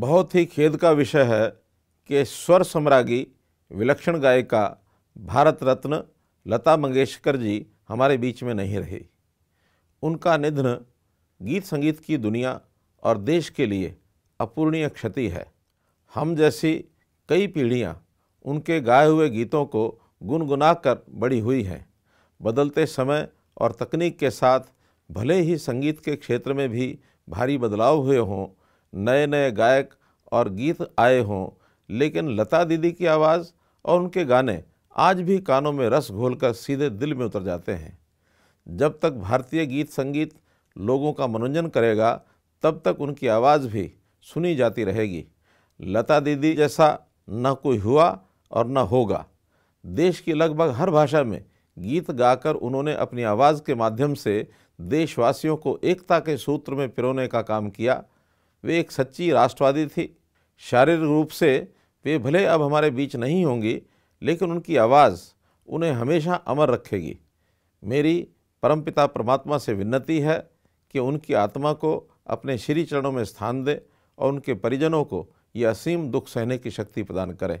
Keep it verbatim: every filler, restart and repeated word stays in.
बहुत ही खेद का विषय है कि स्वर सम्राज्ञी विलक्षण गायिका भारत रत्न लता मंगेशकर जी हमारे बीच में नहीं रहे। उनका निधन गीत संगीत की दुनिया और देश के लिए अपूरणीय क्षति है। हम जैसी कई पीढ़ियां उनके गाए हुए गीतों को गुनगुनाकर बड़ी हुई हैं। बदलते समय और तकनीक के साथ भले ही संगीत के क्षेत्र में भी भारी बदलाव हुए हों, नए नए गायक और गीत आए हों, लेकिन लता दीदी की आवाज़ और उनके गाने आज भी कानों में रस घोलकर सीधे दिल में उतर जाते हैं। जब तक भारतीय गीत संगीत लोगों का मनोरंजन करेगा तब तक उनकी आवाज़ भी सुनी जाती रहेगी। लता दीदी जैसा न कोई हुआ और न होगा। देश की लगभग हर भाषा में गीत गाकर उन्होंने अपनी आवाज़ के माध्यम से देशवासियों को एकता के सूत्र में पिरोने का काम किया। वे एक सच्ची राष्ट्रवादी थी। शारीरिक रूप से वे भले अब हमारे बीच नहीं होंगी, लेकिन उनकी आवाज़ उन्हें हमेशा अमर रखेगी। मेरी परमपिता परमात्मा से विनती है कि उनकी आत्मा को अपने श्री चरणों में स्थान दें और उनके परिजनों को ये असीम दुख सहने की शक्ति प्रदान करें।